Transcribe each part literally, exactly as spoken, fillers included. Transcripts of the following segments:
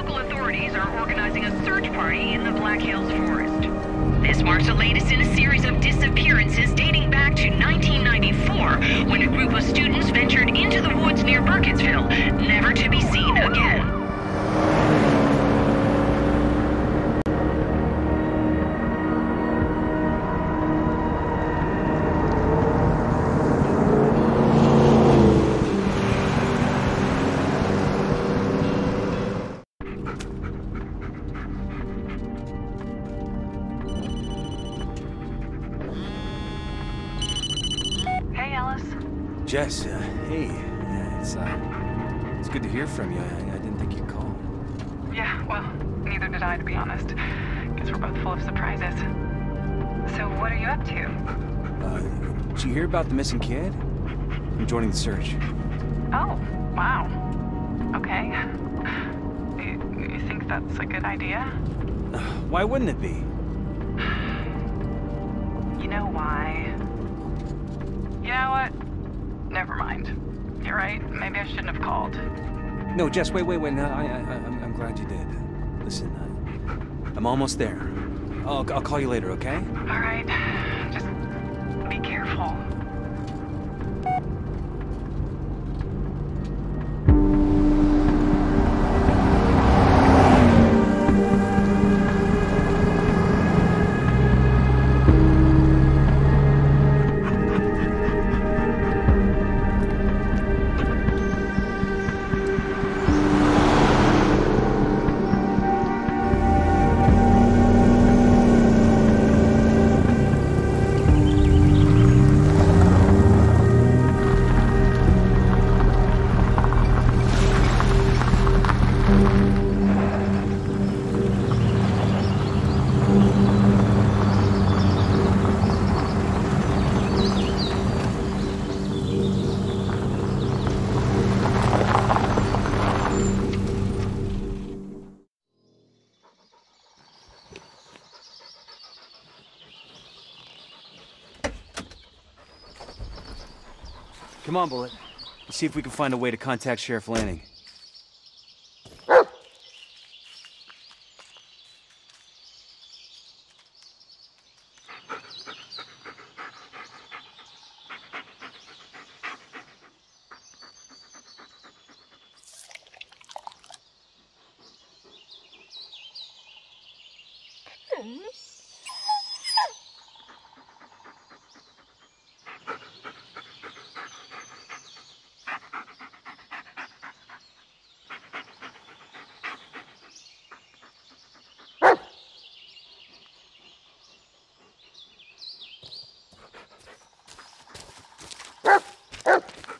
local authorities are organizing a search party in the Black Hills Forest. This marks the latest in a series of disappearances dating back to nineteen ninety-four, when a group of students ventured into the woods near Burkittsville, never to be seen again. Jess, uh, hey, yeah, it's, uh, it's good to hear from you. I, I didn't think you'd call. Yeah, well, neither did I, to be honest. Guess we're both full of surprises. So what are you up to? Uh, did you hear about the missing kid? I'm joining the search. Oh, wow. Okay. You, you think that's a good idea? Uh, why wouldn't it be? You know why? You know what? Never mind. You're right. Maybe I shouldn't have called. No, Jess, wait, wait, wait. No, I, I, I'm, I'm glad you did. Listen, I, I'm almost there. I'll, I'll call you later, okay? All right. Just be careful. Come on, Bullet. Let's see if we can find a way to contact Sheriff Lanning.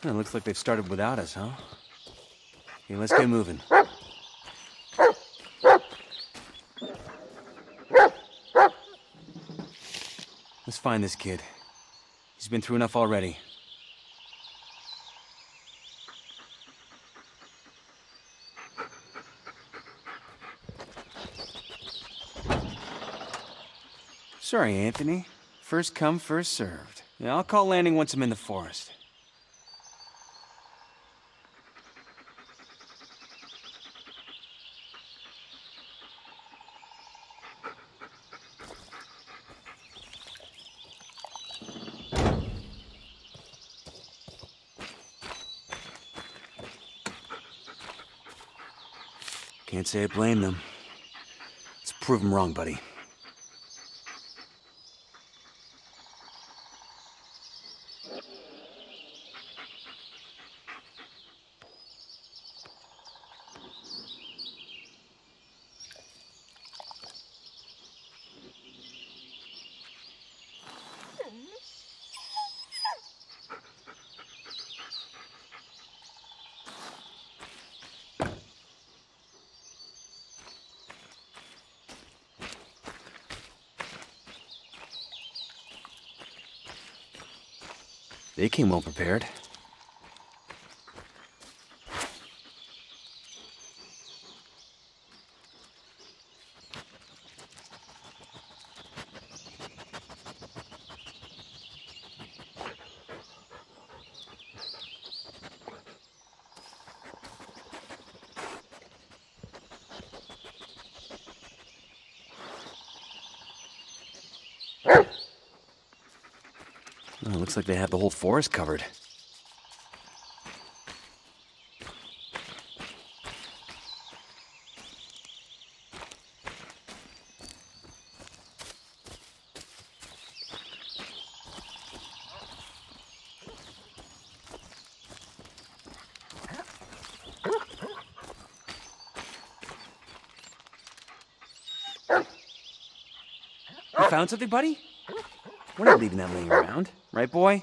It looks like they've started without us, huh? Okay, let's get moving. Let's find this kid. He's been through enough already. Sorry, Anthony. First come, first served. Yeah, I'll call Lanning once I'm in the forest. Can't say I blame them. Let's prove them wrong, buddy. They came well prepared. Looks like they have the whole forest covered. You found something, buddy? We're not leaving that laying around, right, boy?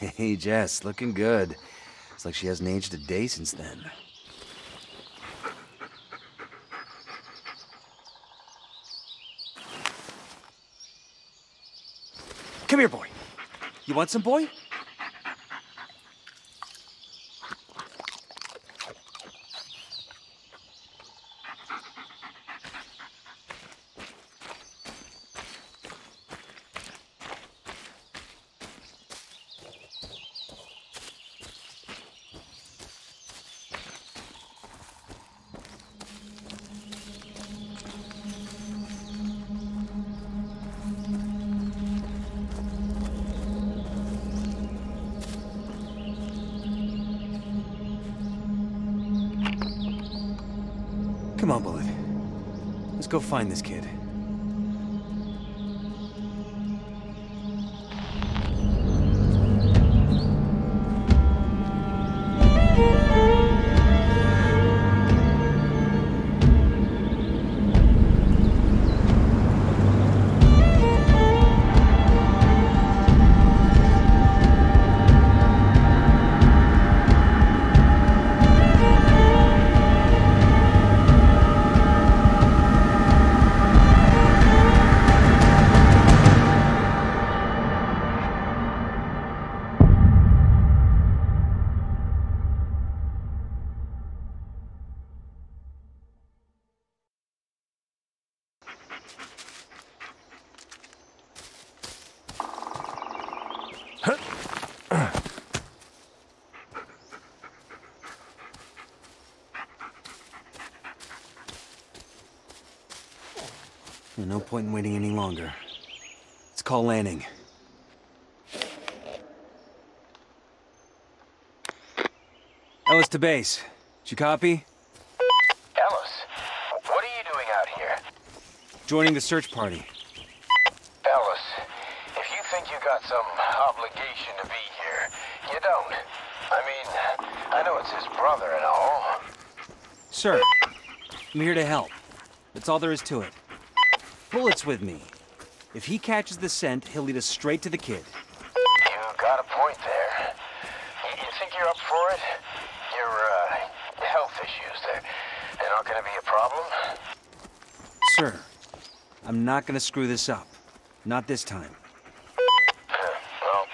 Hey, Jess, looking good. It's like she hasn't aged a day since then. Come here, boy. You want some, boy? Come on, Bullet. Let's go find this kid. No point in waiting any longer. Let's call Lanning. Ellis to base. Did you copy? Ellis, what are you doing out here? Joining the search party. Ellis, if you think you got some obligation to be here, you don't. I mean, I know it's his brother and all. Sir, I'm here to help. That's all there is to it. Bullet's with me. If he catches the scent, he'll lead us straight to the kid. You got a point there. You think you're up for it? Your uh, health issues, they're, they're not gonna be a problem? Sir, I'm not gonna screw this up. Not this time. Well,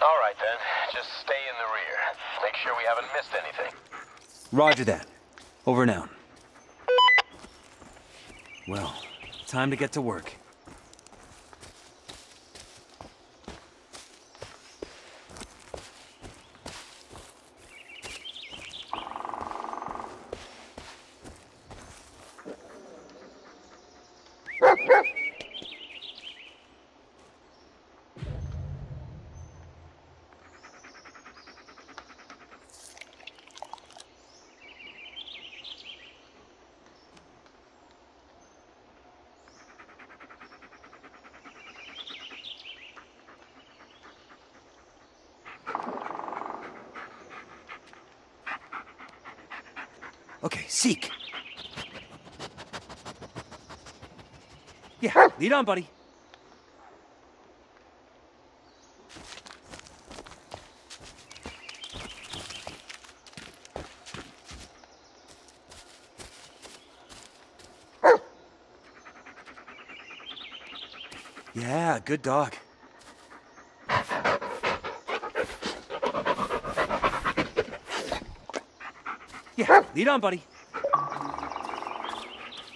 all right then. Just stay in the rear. Make sure we haven't missed anything. Roger that. Over and out. Well. Time to get to work. Okay, seek. Yeah, lead on, buddy. Yeah, good dog. Yeah, lead on, buddy.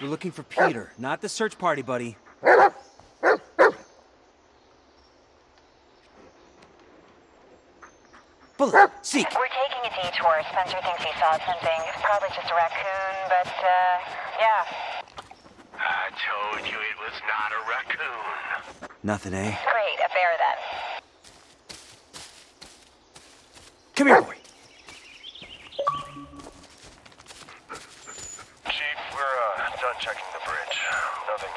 We're looking for Peter, not the search party, buddy. Bullet, seek. We're taking a detour. Spencer thinks he saw something. It's probably just a raccoon, but, uh, yeah. I told you it was not a raccoon. Nothing, eh? Great, a bear then. Come here, boy. Chief, we're, uh, done checking the bridge. Nothing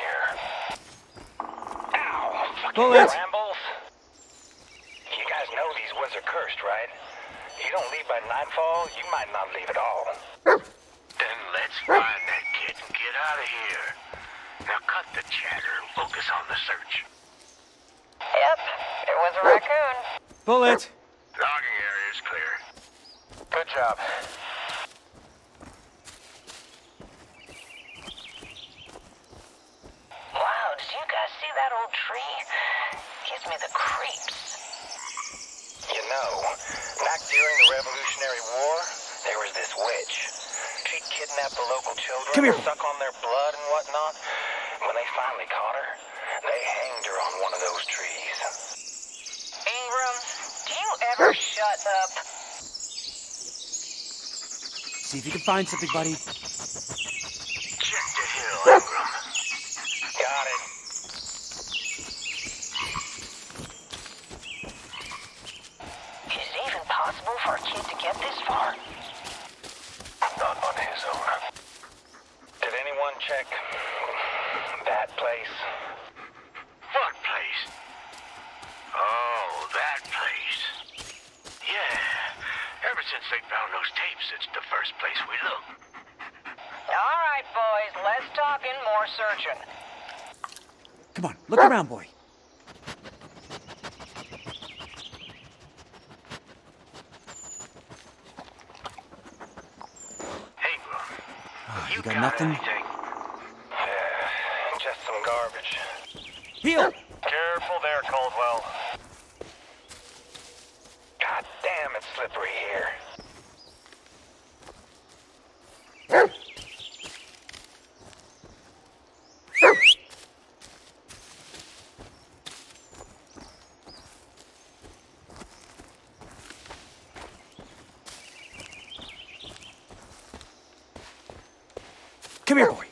here. Ow! Fucking brambles! You guys know these woods are cursed, right? You don't leave by nightfall, you might not leave at all. Then let's find that kid and get out of here. Now cut the chatter and focus on the search. Yep, it was a raccoon. Bullet! Logging area is clear. Good job. Wow, did you guys see that old tree? Gives me the creeps. You know, back during the Revolutionary War, there was this witch. She'd kidnap the local children, Come here. suck on their blood and whatnot. When they finally caught her, they hanged her on one of those trees. Ingram, do you ever shut up? See if you can find something, buddy. Check the hill, Ingram. Got it. Is it even possible for a kid to get this far? Not on his own. Did anyone check that place? What place? Oh, that place. Yeah. Ever since they found those tapes, it's the first place we look. All right, boys. Less talking, more searching. Come on, look around, boy. Hey, bro. Oh, you, you got, got nothing? Anything? Yeah, just some garbage. Heel! Careful there, Caldwell. God damn, it's slippery here. Come here, boy.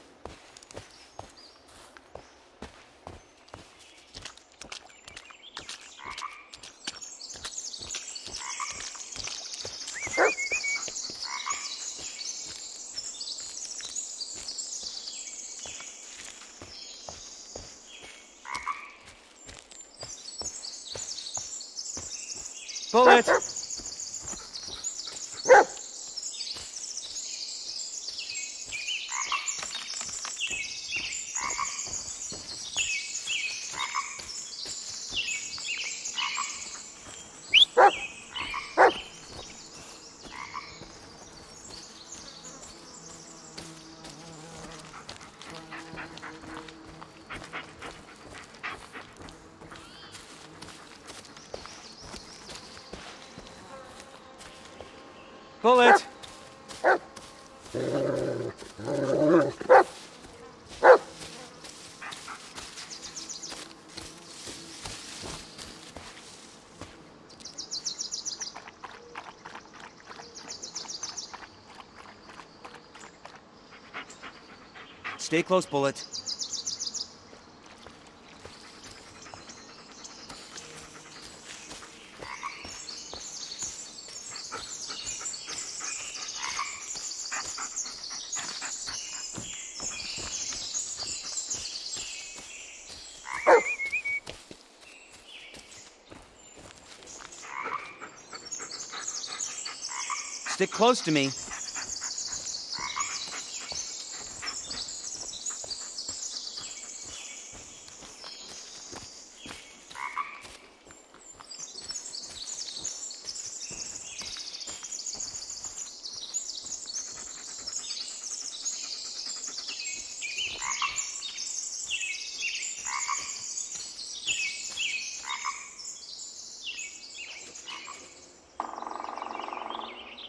Bullet! Bullet! Stay close, Bullet. Stick close to me.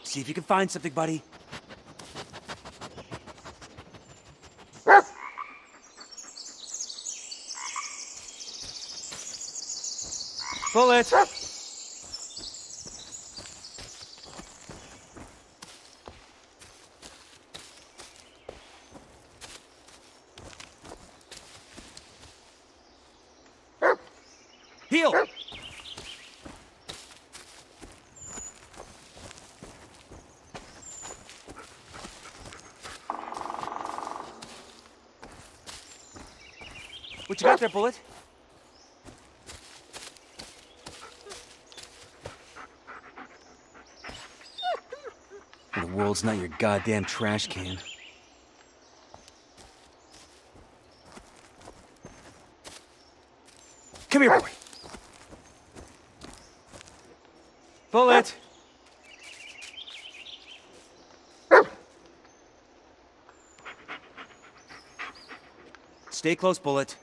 See if you can find something, buddy. Bullet! deal. What you got there, Bullet? The world's not your goddamn trash can. Come here, boy. Bullet. Stay close, Bullet.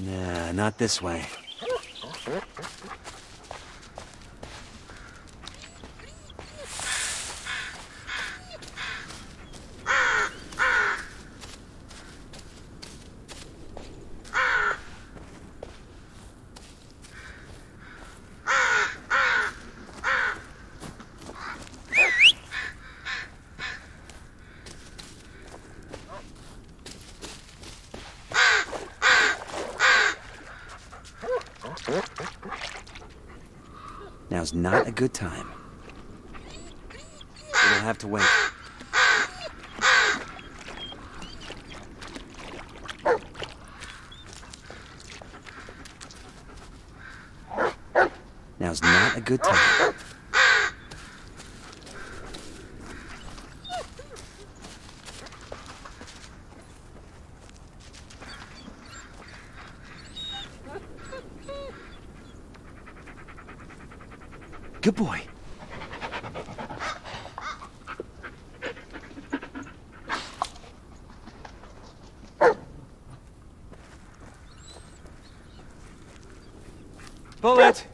Nah, not this way. Now's not a good time. We'll have to wait. Now's not a good time. Good boy. Bullet.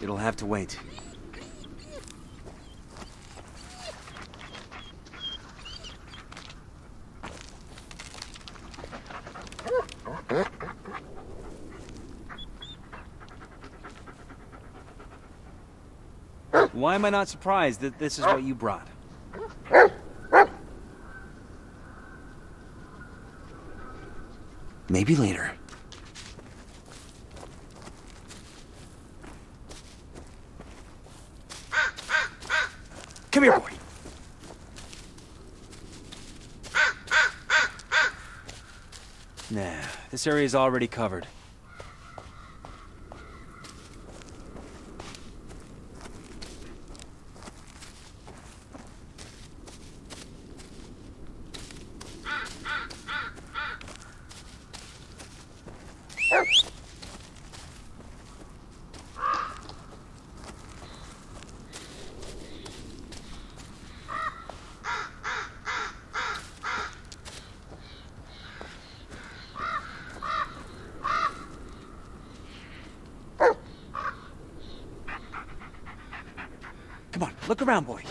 It'll have to wait. Why am I not surprised that this is what you brought? Maybe later. Come here, boy. Nah, this area is already covered. Come on, look around, boy.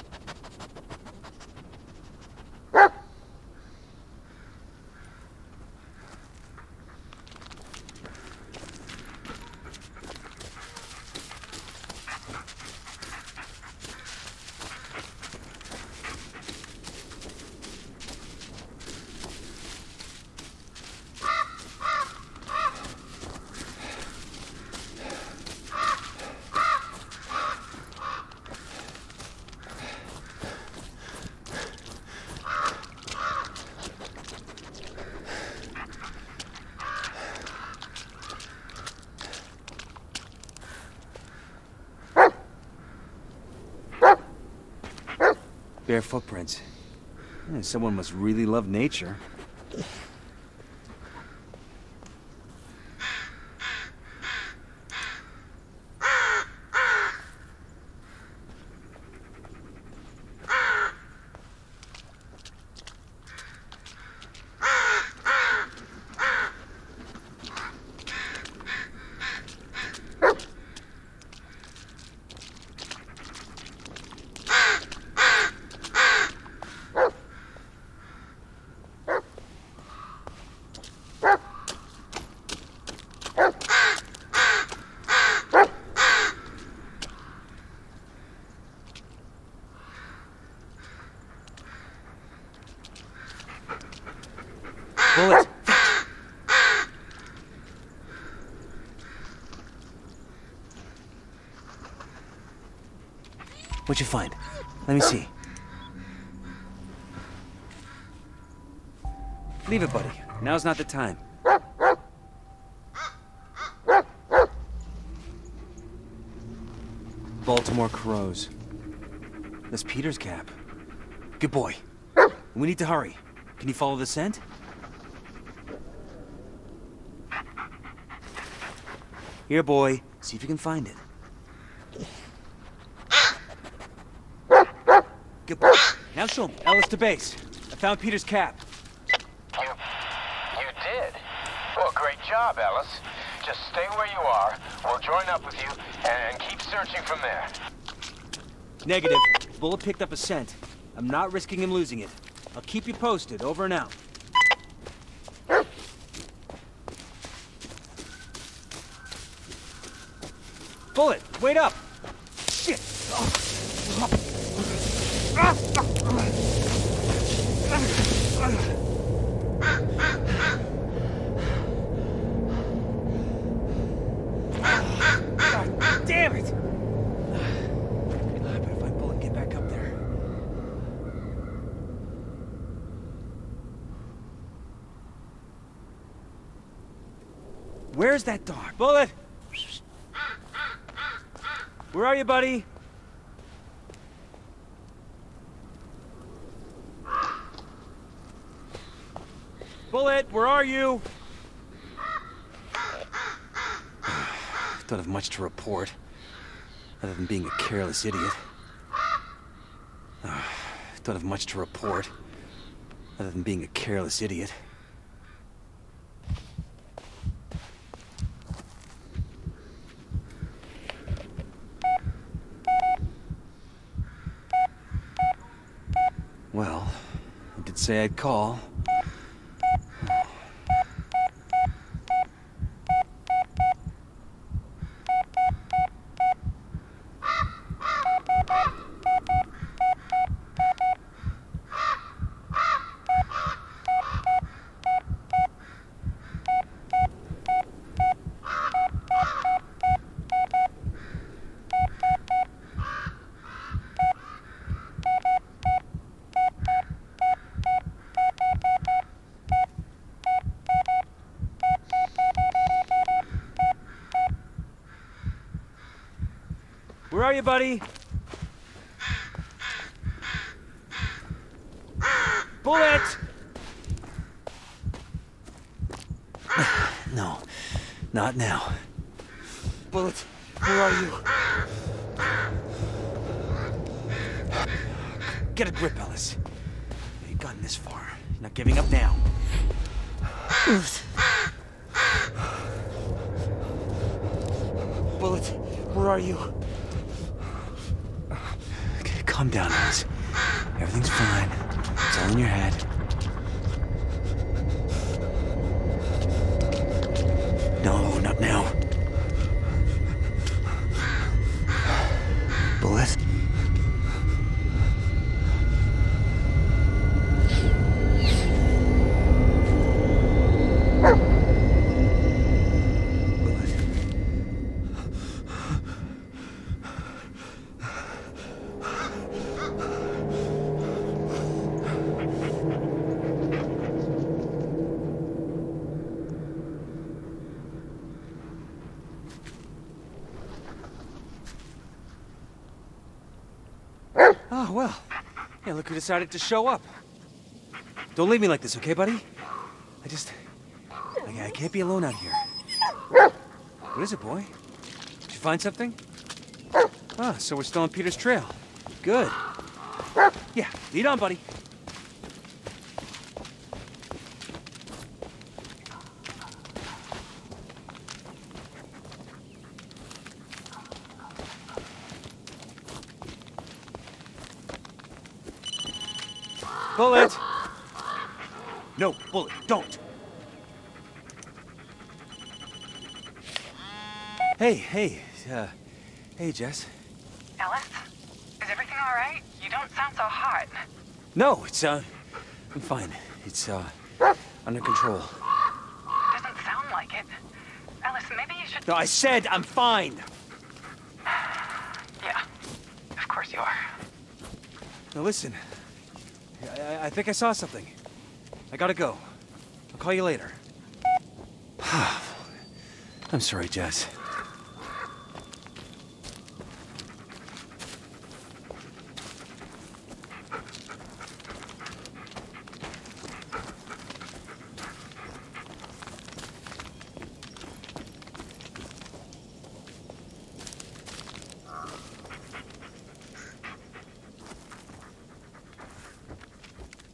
Bare footprints. Yeah, someone must really love nature. What'd you find? Let me see. Leave it, buddy. Now's not the time. Baltimore crows. That's Peter's cap. Good boy. We need to hurry. Can you follow the scent? Here, boy. See if you can find it. Good boy. Now show me. Ellis to base. I found Peter's cap. You... you did? Well, great job, Ellis. Just stay where you are. We'll join up with you and keep searching from there. Negative. Bullet picked up a scent. I'm not risking him losing it. I'll keep you posted. Over and out. Bullet, wait up! Shit! God damn it! I better find Bullet and get back up there. Where's that dog? Bullet! Where are you, buddy? Bullet, where are you? Don't have much to report, other than being a careless idiot. Don't have much to report, other than being a careless idiot. Well, I did say I'd call. Where are you, buddy? Bullet! No, not now. Bullet, where are you? Get a grip, Ellis. You've gotten this far. You're not giving up now. Bullet, where are you? Calm down, Ellis. Everything's fine. It's all in your head. No, not now. Bullet? Oh, well. Yeah, look who decided to show up. Don't leave me like this, okay, buddy? I just... I, I can't be alone out here. What is it, boy? Did you find something? Ah, so we're still on Peter's trail. Good. Yeah, lead on, buddy. Bullet! No, Bullet, don't! Hey, hey, uh, hey, Jess. Ellis, is everything all right? You don't sound so hot. No, it's, uh, I'm fine. It's, uh, under control. Doesn't sound like it. Ellis, maybe you should... No, I said I'm fine! Yeah, of course you are. Now listen, I, I think I saw something. I gotta go. I'll call you later. I'm sorry, Jess.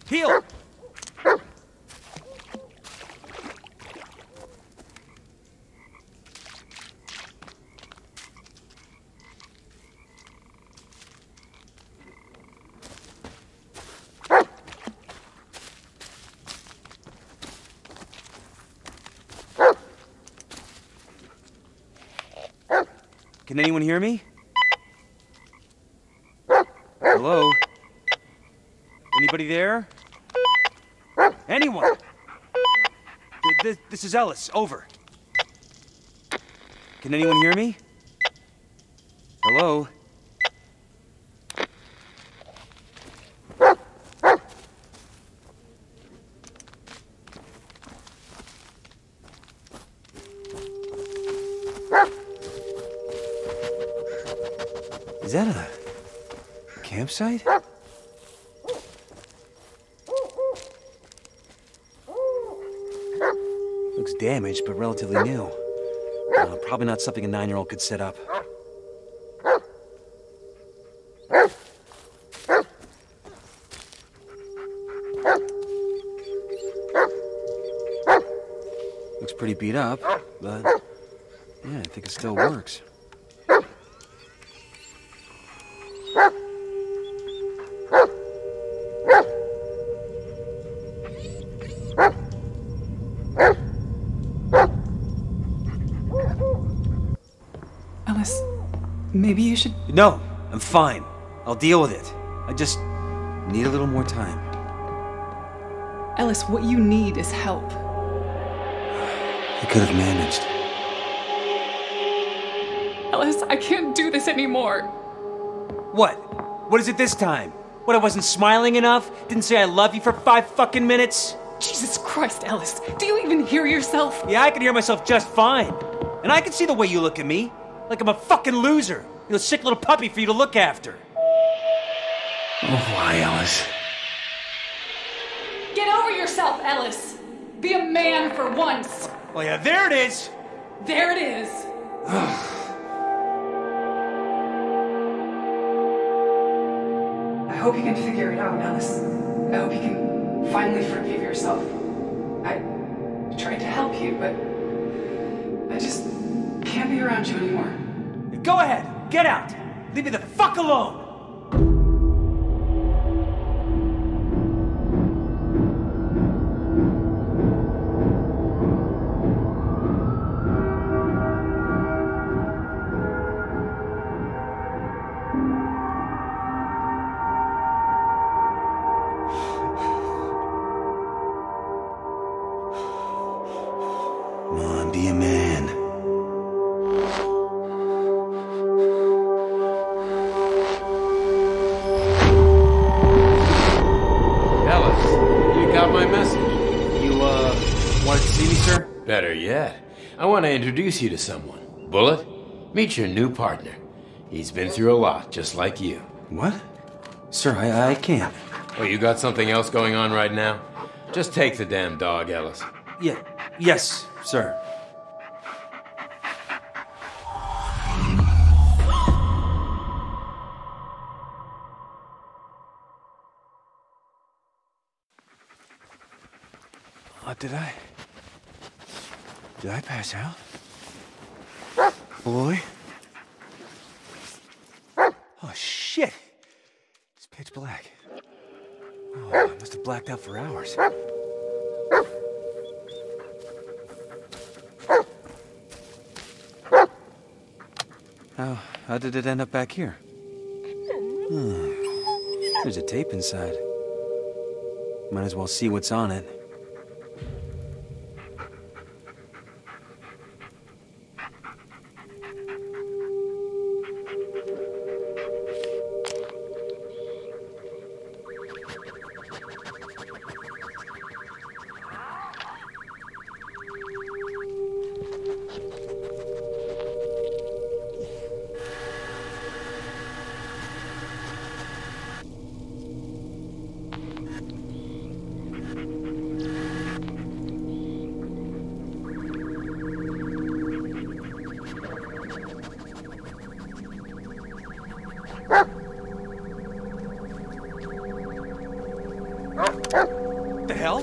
Heel! Can anyone hear me? Hello? Anybody there? Anyone? This, this is Ellis. Over. Can anyone hear me? Hello? Is that a campsite? Looks damaged, but relatively new. Uh, probably not something a nine-year-old could set up. Looks pretty beat up, but yeah, I think it still works. Maybe you should... No, I'm fine. I'll deal with it. I just need a little more time. Ellis, what you need is help. I could have managed. Ellis, I can't do this anymore. What? What is it this time? What, I wasn't smiling enough? Didn't say I love you for five fucking minutes? Jesus Christ, Ellis. Do you even hear yourself? Yeah, I can hear myself just fine. And I can see the way you look at me. Like I'm a fucking loser. You're a sick little puppy for you to look after. Oh, why, Ellis? Get over yourself, Ellis. Be a man for once. Oh, yeah, there it is. There it is. I hope you can figure it out, Ellis. I hope you can finally forgive yourself. I tried to help you, but I just... I can't be around you anymore. Go ahead! Get out! Leave me the fuck alone! Mom, be a man. Better yet, I want to introduce you to someone. Bullet, meet your new partner. He's been through a lot, just like you. What? Sir, I, I can't. Oh, you got something else going on right now? Just take the damn dog, Ellis. Yeah, yes, sir. What did I... Did I pass out? Boy. Oh, shit. It's pitch black. Oh, I must have blacked out for hours. How, how did it end up back here? Hmm. There's a tape inside. Might as well see what's on it. What the hell?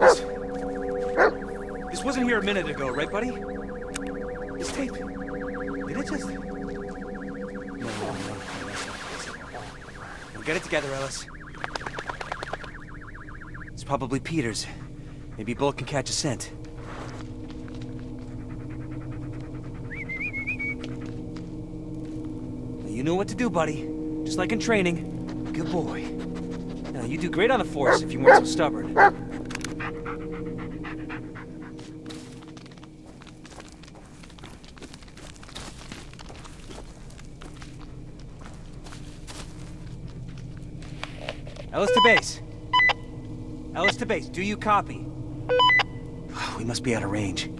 This, this wasn't here a minute ago, right, buddy? This tape. Did it just... We'll get it together, Ellis. It's probably Peter's. Maybe Bullet can catch a scent. You know what to do, buddy. Just like in training. Good boy. Now, you do great on the force if you weren't so stubborn. Ellis to base. Ellis to base. Do you copy? We must be out of range.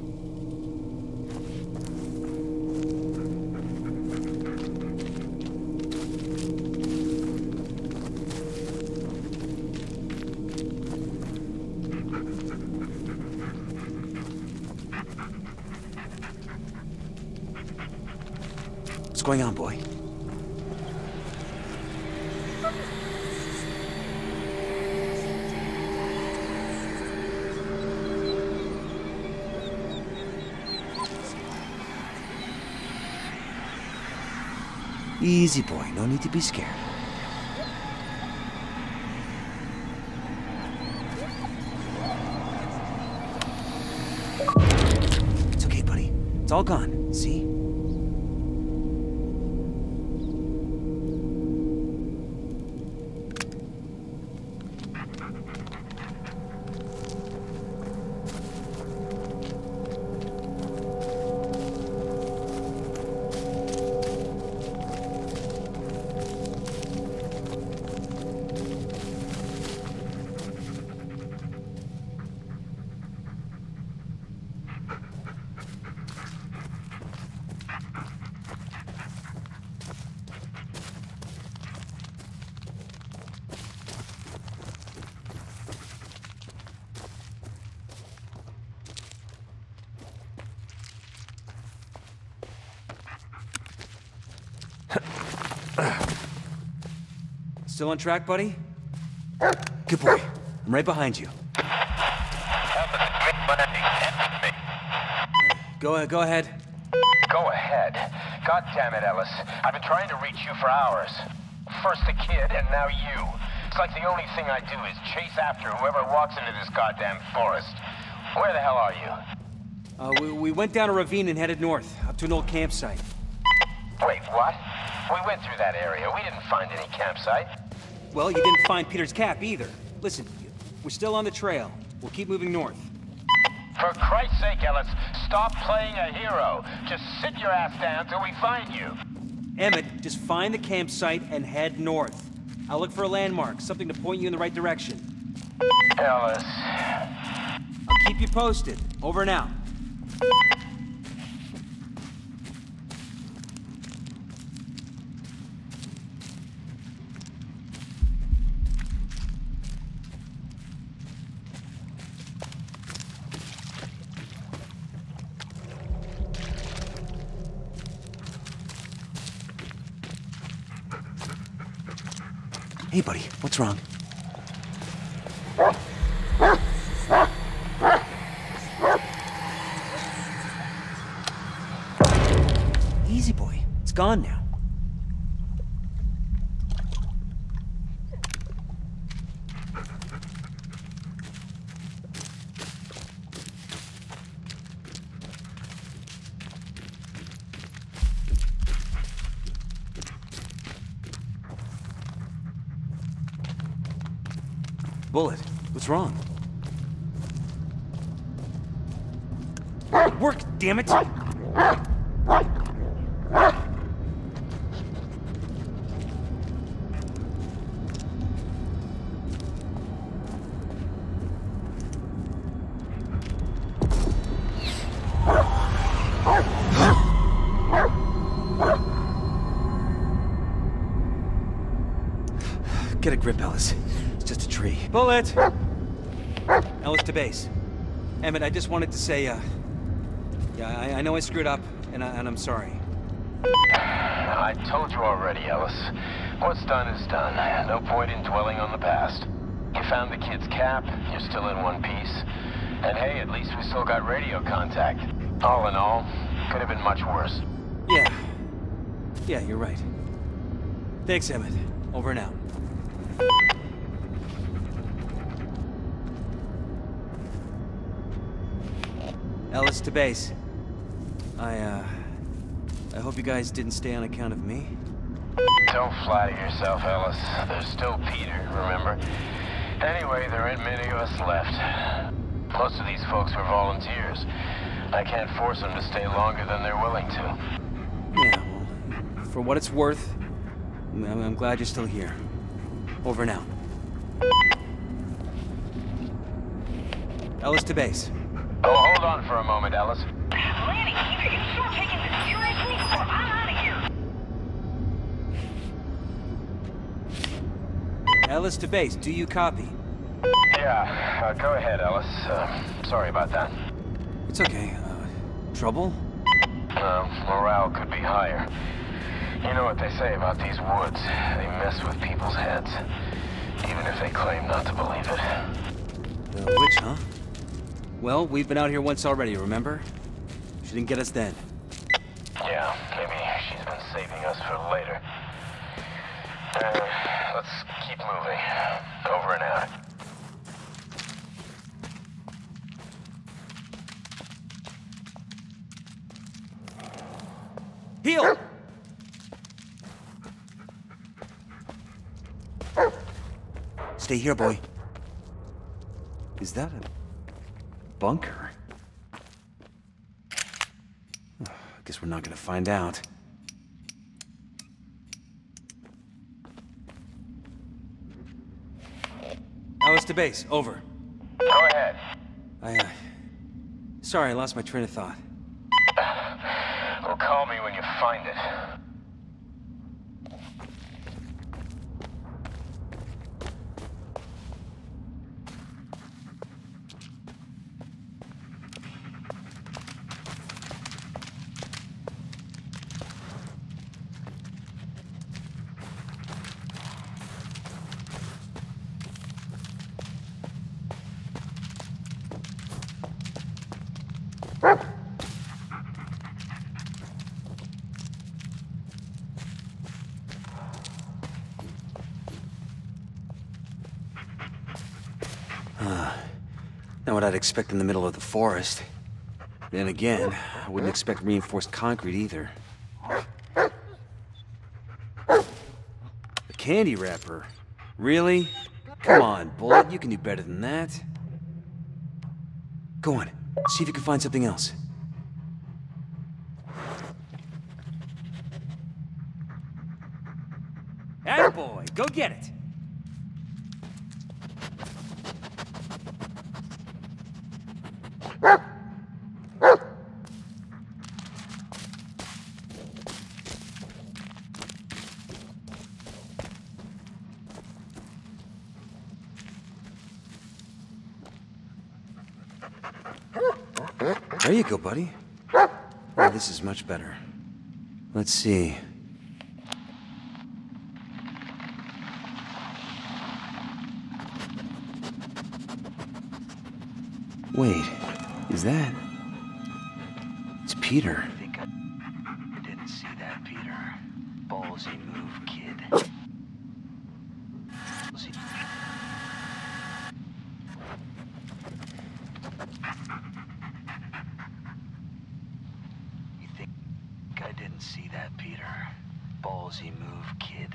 What's going on, boy? Easy, boy. No need to be scared. It's okay, buddy. It's all gone. See? Still on track, buddy? Good boy. I'm right behind you. Go, go ahead. Go ahead. God damn it, Ellis. I've been trying to reach you for hours. First the kid, and now you. It's like the only thing I do is chase after whoever walks into this goddamn forest. Where the hell are you? Uh, we, we went down a ravine and headed north, up to an old campsite. Wait, what? We went through that area. We didn't find any campsite. Well, you didn't find Peter's cap either. Listen, we're still on the trail. We'll keep moving north. For Christ's sake, Ellis, stop playing a hero. Just sit your ass down till we find you. Emmett, just find the campsite and head north. I'll look for a landmark, something to point you in the right direction. Ellis. I'll keep you posted. Over and out. Hey, buddy, what's wrong? Easy, boy. It's gone now. Bullet, what's wrong? It worked, damn it! Get a grip, Ellis. Just a tree. Bullet! Ellis to base. Emmett, I just wanted to say, uh... yeah, I, I know I screwed up, and, I, and I'm sorry. I I told you already, Ellis. What's done is done. No point in dwelling on the past. You found the kid's cap, you're still in one piece. And hey, at least we still got radio contact. All in all, could have been much worse. Yeah. Yeah, you're right. Thanks, Emmett. Over and out. Ellis to base. I, uh... I hope you guys didn't stay on account of me. Don't flatter yourself, Ellis. There's still Peter, remember? Anyway, there ain't many of us left. Most of these folks were volunteers. I can't force them to stay longer than they're willing to. Yeah, well, for what it's worth, I'm, I'm glad you're still here. Over now. Ellis to base. Oh, hold on for a moment, Ellis. Lanning, Peter, you should have taken this seriously before I'm out of here. Ellis to base, do you copy? Yeah, uh, go ahead, Ellis. Uh, sorry about that. It's okay. Uh, trouble? Uh, morale could be higher. You know what they say about these woods. They mess with people's heads, even if they claim not to believe it. The witch, huh? Well, we've been out here once already, remember? She didn't get us then. Yeah, maybe she's been saving us for later. Uh, let's keep moving. Over and out. Heel! Stay here, boy. Is that a... bunker? Oh, guess we're not gonna find out. Ellis to base, over. Go ahead. I, uh... Sorry, I lost my train of thought. Well, call me when you find it. Not what I'd expect in the middle of the forest. Then again, I wouldn't expect reinforced concrete either. A candy wrapper? Really? Come on, Bullet, you can do better than that. Go on, see if you can find something else. Attaboy, go get it! There you go, buddy. Oh, this is much better. Let's see. Wait, is that... It's Peter. I think I didn't see that, Peter. Ballsy move, kid. Ballsy. Didn't see that, Peter. Ballsy move, kid.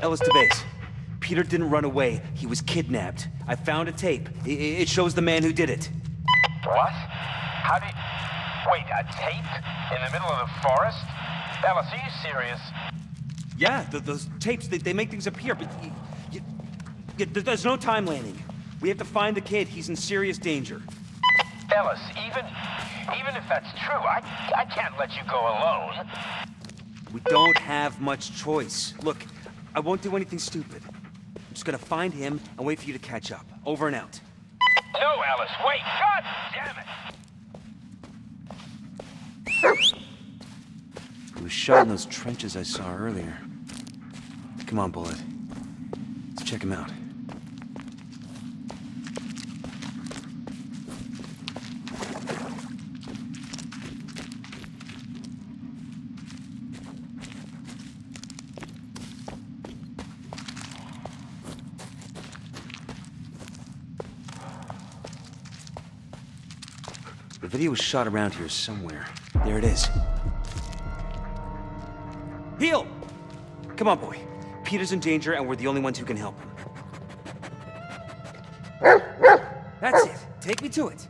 Ellis to base. Peter didn't run away. He was kidnapped. I found a tape. It, it shows the man who did it. What? How do you... Wait, a tape? In the middle of the forest? Ellis, are you serious? Yeah, the, those tapes, they, they make things appear, but... You, you, you, there's no time, Lanning. We have to find the kid. He's in serious danger. Ellis, even, even if that's true, I, I can't let you go alone. We don't have much choice. Look, I won't do anything stupid. I'm just gonna find him and wait for you to catch up. Over and out. No, Ellis, wait! God damn it! He was shot in those trenches I saw earlier. Come on, Bullet. Let's check him out. The video was shot around here somewhere. There it is. Heel! Come on, boy. Peter's in danger, and we're the only ones who can help him. That's it. Take me to it.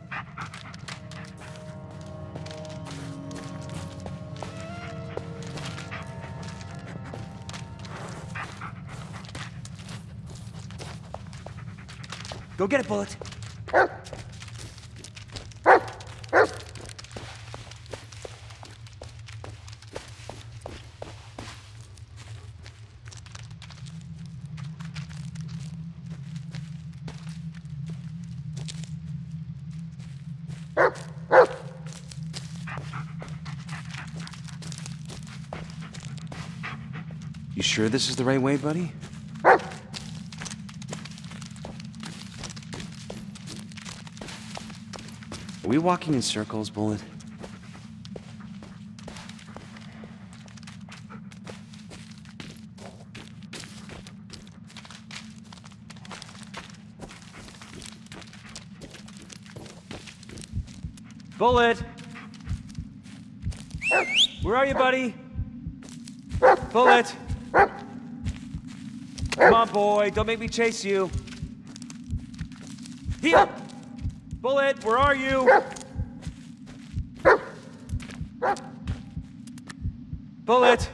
Go get it, Bullet. You sure this is the right way, buddy? Are we walking in circles, Bullet? Bullet! Where are you, buddy? Bullet! Come on, boy, don't make me chase you. Heel! Bullet, where are you? Bullet!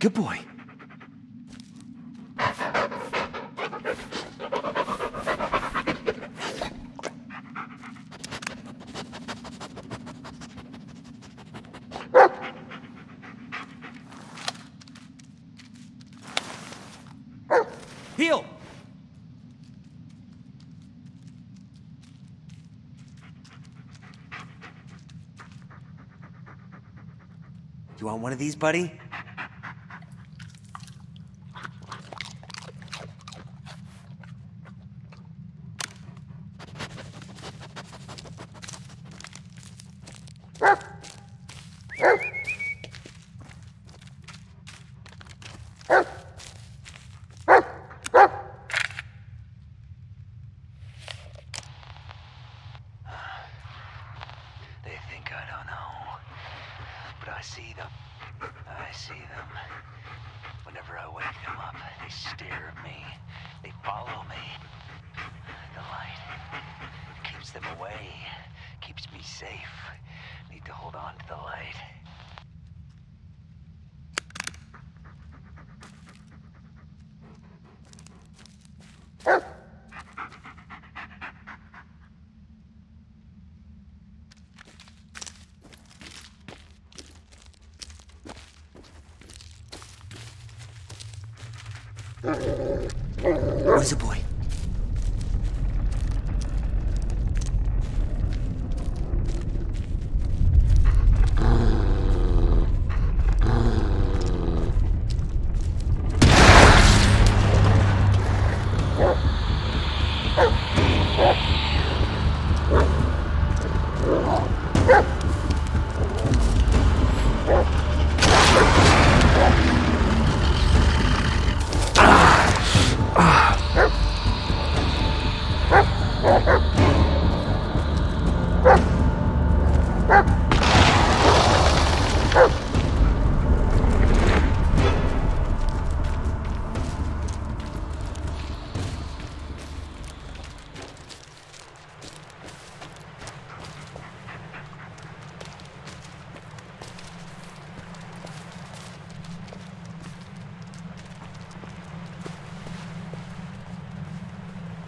Good boy. Heel. You want one of these, buddy? Where's the boy?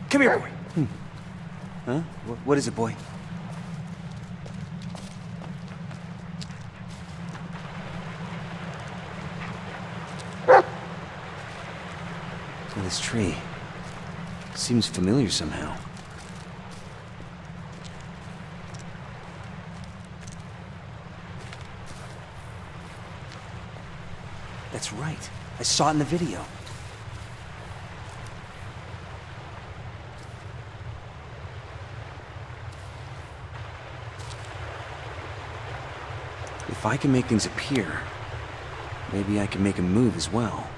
Come here, boy. Hmm. Huh? What, what is it, boy? Oh, this tree seems familiar somehow. That's right. I saw it in the video. If I can make things appear, maybe I can make them move as well.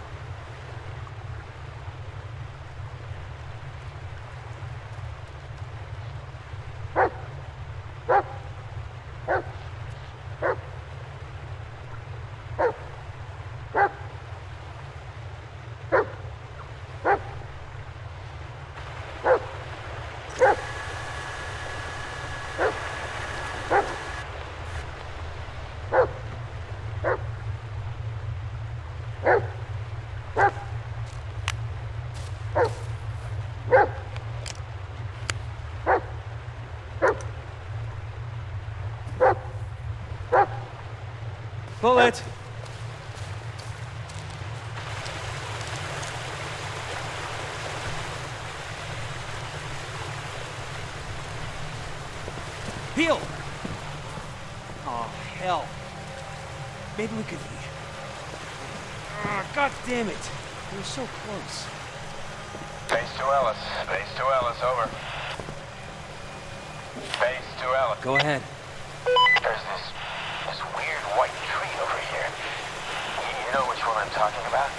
Bullet! Heal! Oh, hell. Maybe we could... Oh, God damn it! We were so close. Base to Ellis. Base to Ellis, over. Base to Ellis. Go ahead. There's this... this weird white tree over here. You know which one I'm talking about?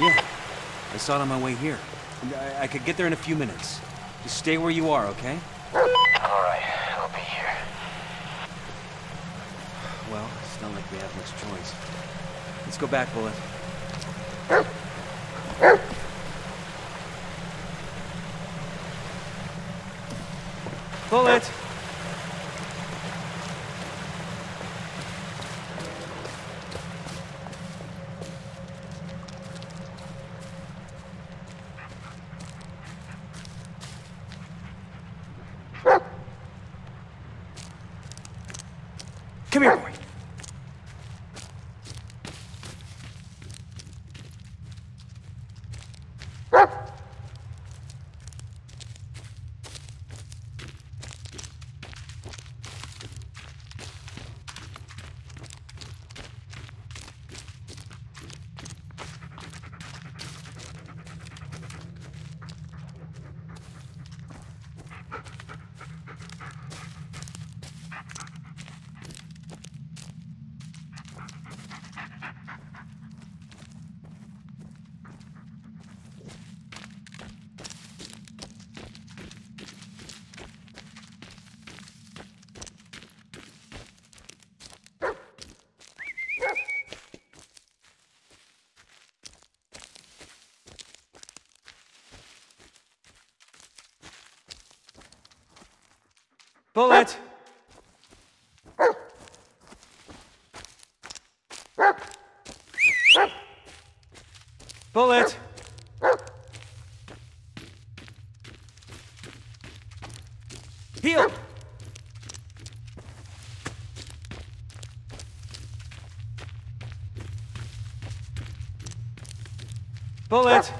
Yeah. I saw it on my way here. I, I could get there in a few minutes. Just stay where you are, okay? All right. I'll be here. Well, it's not like we have much choice. Let's go back, Bullet. Bullet! Come here, boy. Bullet! Bullet! Heal! Bullet!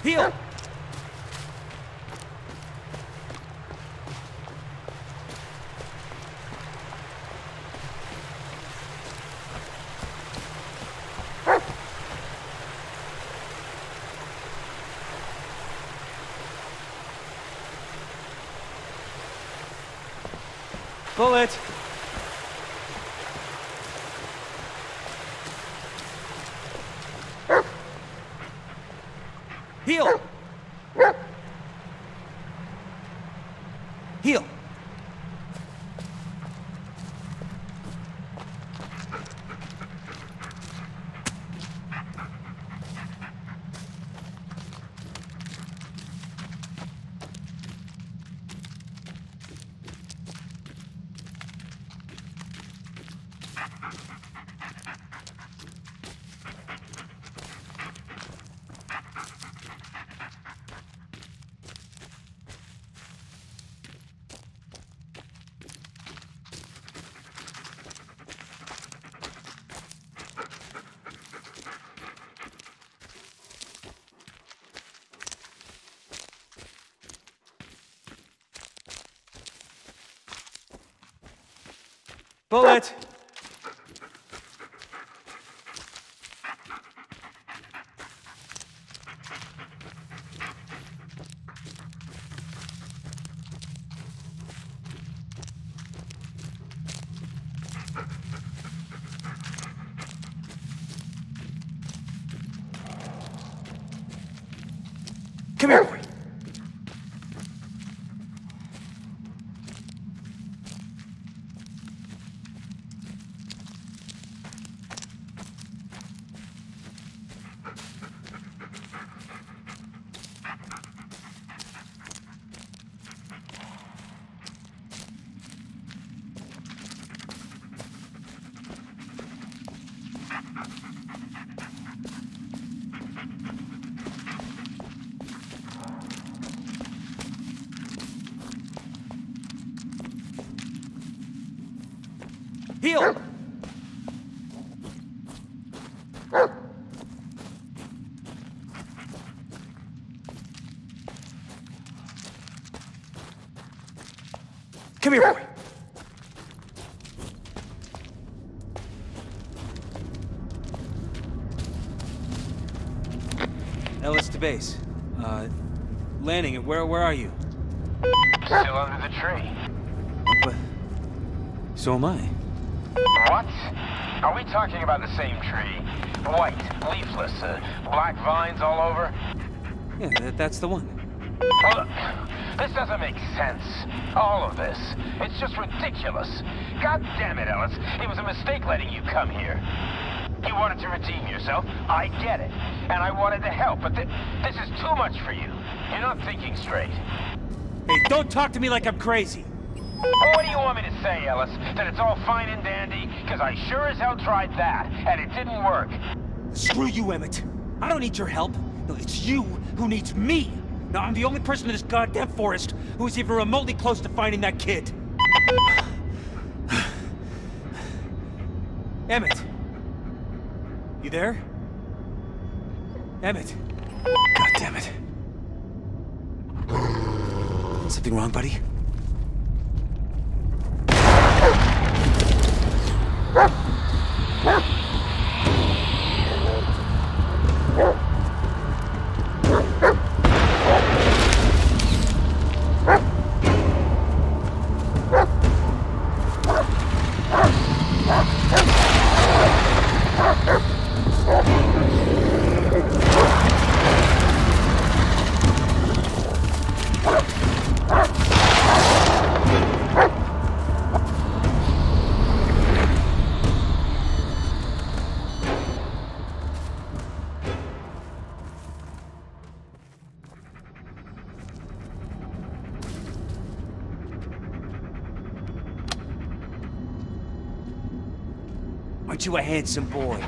Heel! Bullet! Heel! Heel! Bullet! Come here, boy! Heel! Come here, boy! Ellis to base. Uh, Lanning, where, where are you? Still under the tree. But... so am I. What? Are we talking about the same tree? White, leafless, uh, black vines all over? Yeah, that, that's the one. Oh, look, this doesn't make sense. All of this. It's just ridiculous. God damn it, Ellis. It was a mistake letting you come here. You wanted to redeem yourself. I get it. And I wanted to help, but th this is too much for you. You're not thinking straight. Hey, don't talk to me like I'm crazy. Well, what do you want me to say, Ellis? That it's all fine and dandy? Because I sure as hell tried that, and it didn't work. Screw you, Emmett. I don't need your help. It's you who needs me. Now, I'm the only person in this goddamn forest who is even remotely close to finding that kid. Emmett. You there? Emmett. God damn it. Something wrong, buddy? Aren't you a handsome boy?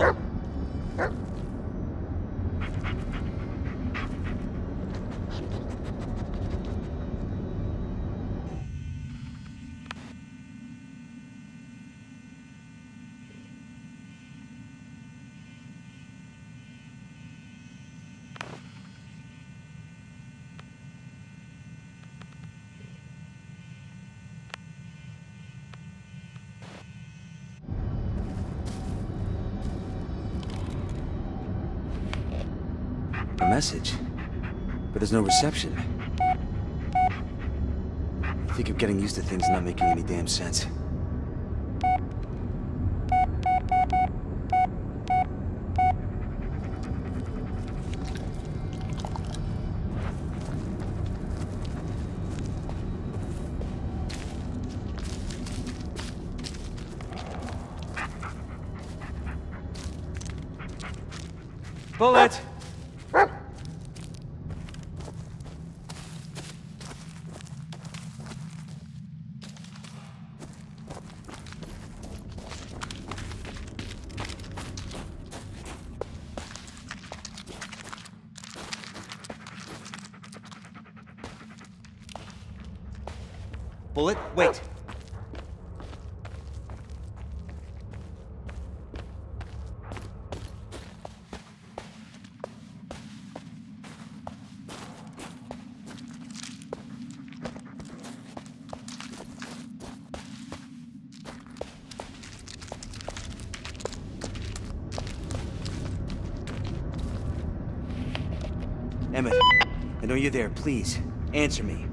kill. Message, but there's no reception. I think I'm getting used to things not making any damn sense. Bullet! Bullet, wait. Emmett, I know you're there. Please, answer me.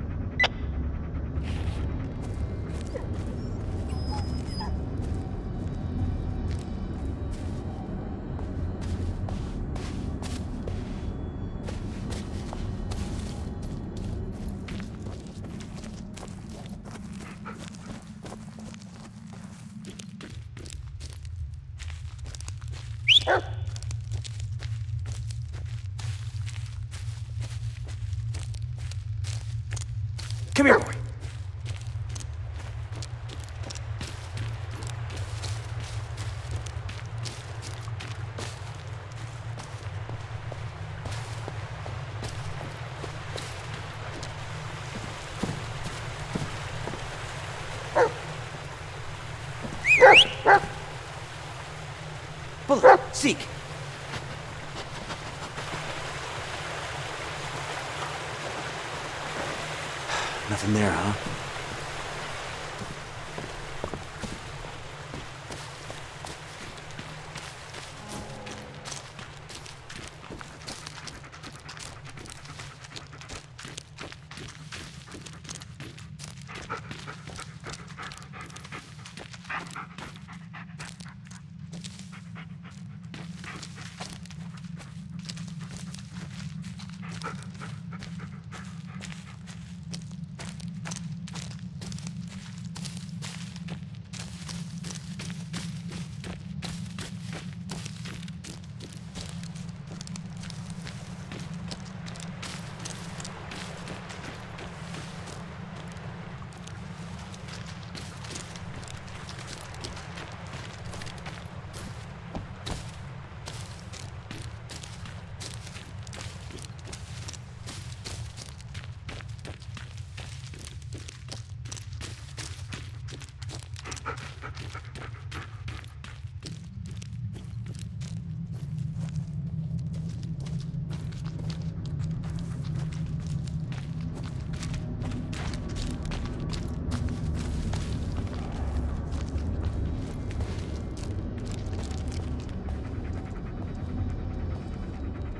Come here, boy. Bullet, seek. Nothing there, huh?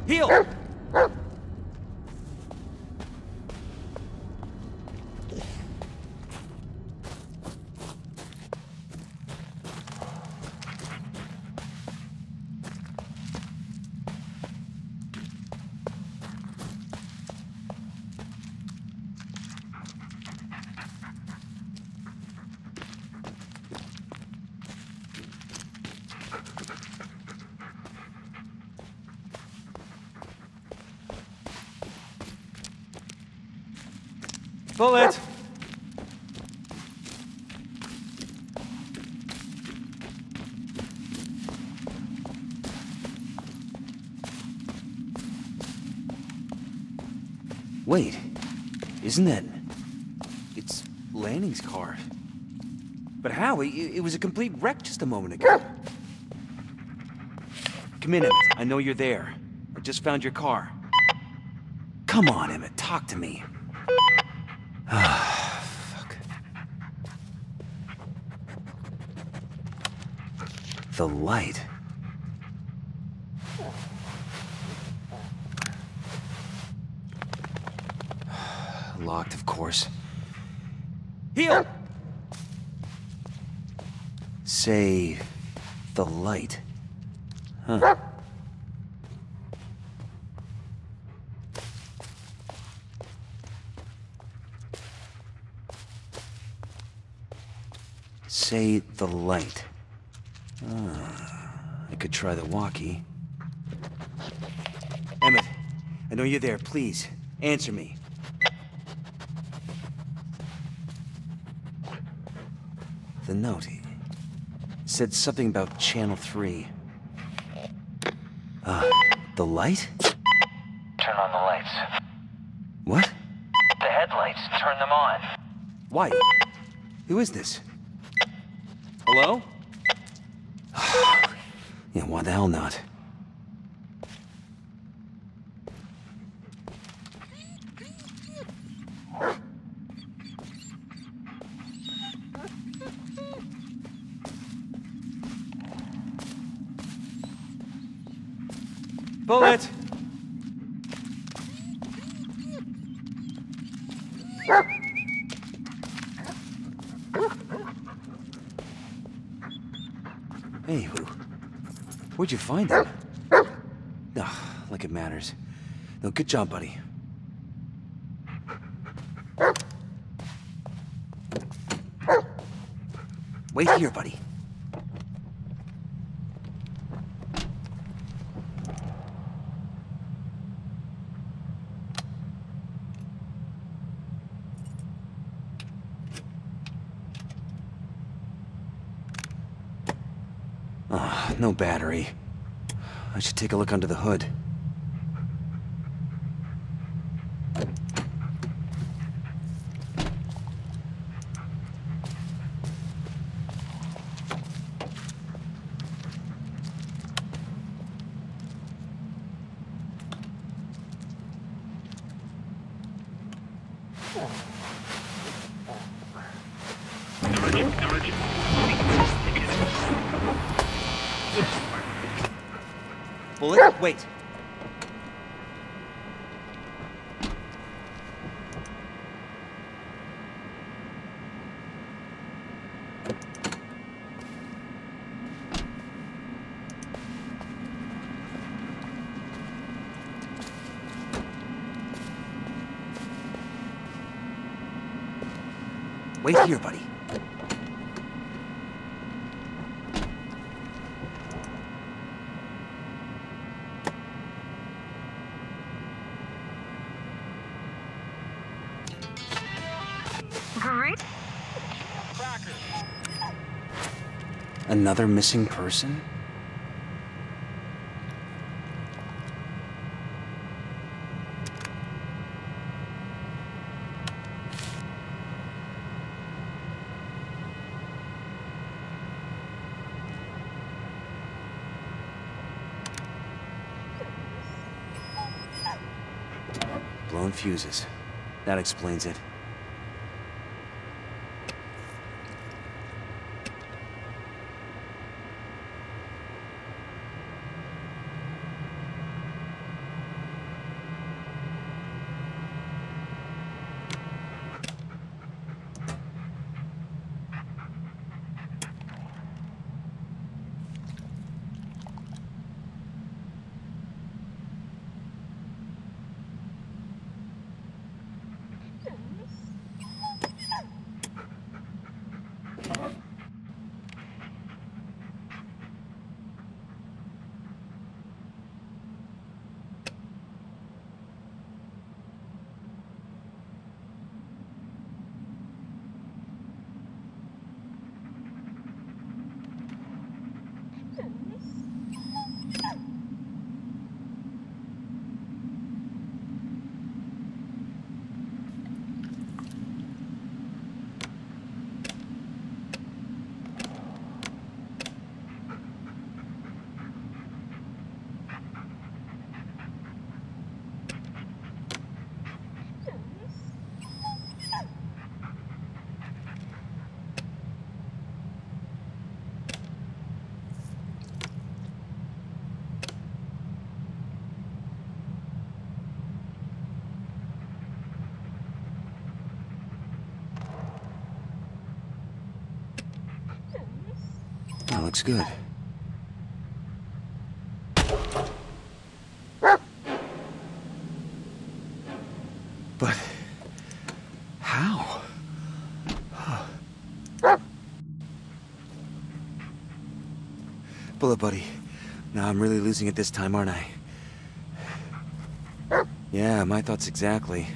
Heal! Bullet! Wait, isn't it? It's Lanning's car. But how? It, it was a complete wreck just a moment ago. Come in, Emmett. I know you're there. I just found your car. Come on, Emmett. Talk to me. Ah, fuck. The light. Locked, of course. Heel! Say, the light. Huh. Say the light. Ah, I could try the walkie. Emmett, I know you're there. Please, answer me. The note said something about Channel three. Uh, the light? Turn on the lights. What? The headlights. Turn them on. Why? Who is this? Hello? Yeah, why the hell not? Bullet! Hey, who? Where'd you find him? Oh, like it matters. No, good job, buddy. Wait here, buddy. No battery. I should take a look under the hood. Bullet? Wait. Wait here, buddy. Another missing person? Blown fuses. That explains it. looks good. But how? Bullet buddy, now I'm really losing it this time, aren't I? Yeah, my thoughts exactly.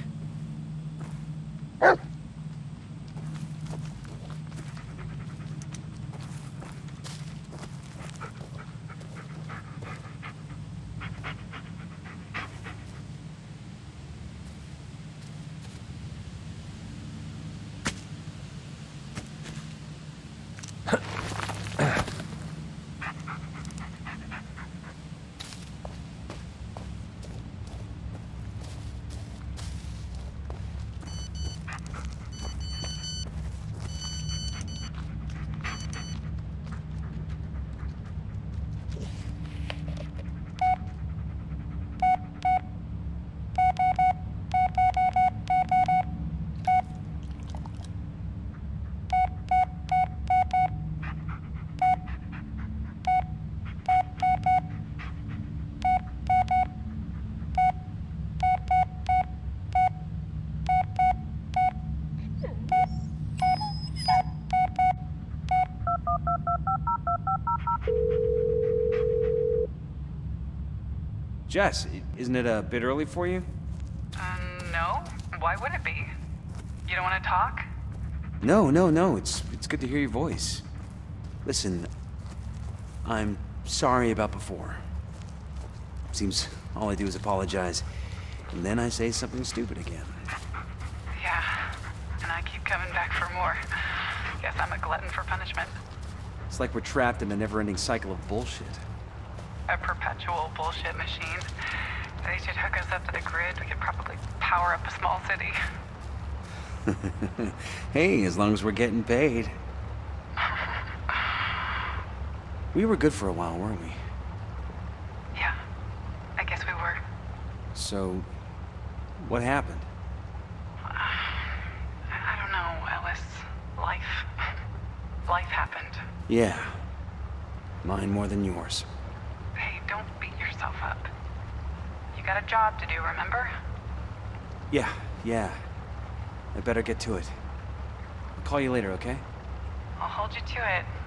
Jess, isn't it a bit early for you? Um, no. Why would it be? You don't want to talk? No, no, no. It's it's good to hear your voice. Listen, I'm sorry about before. Seems all I do is apologize, and then I say something stupid again. Yeah, and I keep coming back for more. Guess I'm a glutton for punishment. It's like we're trapped in a never-ending cycle of bullshit. A perpetual bullshit machine. They should hook us up to the grid. We could probably power up a small city. Hey, as long as we're getting paid. We were good for a while, weren't we? Yeah, I guess we were. So, what happened? Uh, I don't know, Ellis. Life. Life happened. Yeah. Mine more than yours. Up. You got a job to do, remember? Yeah, yeah. I better get to it. I'll call you later, okay? I'll hold you to it.